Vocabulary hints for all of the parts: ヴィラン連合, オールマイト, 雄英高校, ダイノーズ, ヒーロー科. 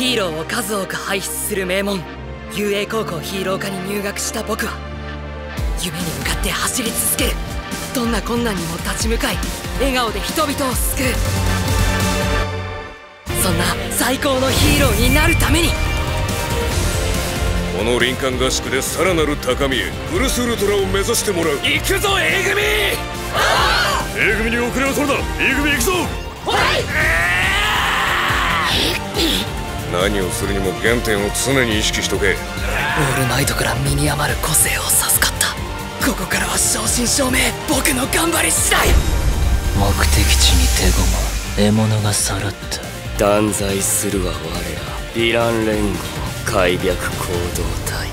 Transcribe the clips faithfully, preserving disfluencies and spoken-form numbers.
ヒーローを数多く輩出する名門雄英高校ヒーロー科に入学した僕は夢に向かって走り続ける。どんな困難にも立ち向かい笑顔で人々を救う、そんな最高のヒーローになるためにこの林間合宿でさらなる高みへウルスウルトラを目指してもらう。行くぞ A 組。 A 組に遅れを取るな。 B 組行くぞ。何をするにも原点を常に意識しとけ。オールマイトから身に余る個性を授かった。ここからは正真正銘僕の頑張り次第。目的地に手駒獲物がさらった。断罪するは我らヴィラン連合開闢行動隊。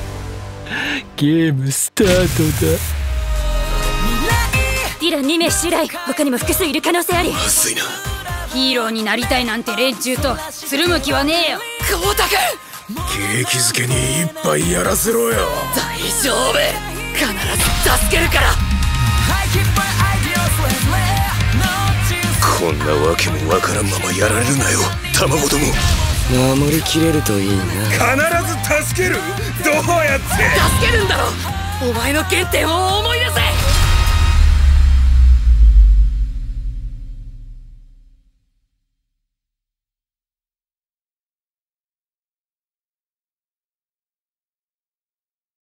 ゲームスタートだ。ヴィランに名襲来、他にも複数いる可能性あり。まずいな。ヒーローになりたいなんて連中とつるむ気はねえよ。久保田君、景気づけに一杯やらせろよ。大丈夫、必ず助けるから。こんなわけもわからんままやられるなよ卵ども。守りきれるといいな。必ず助ける。どうやって助けるんだろう。お前の原点を思い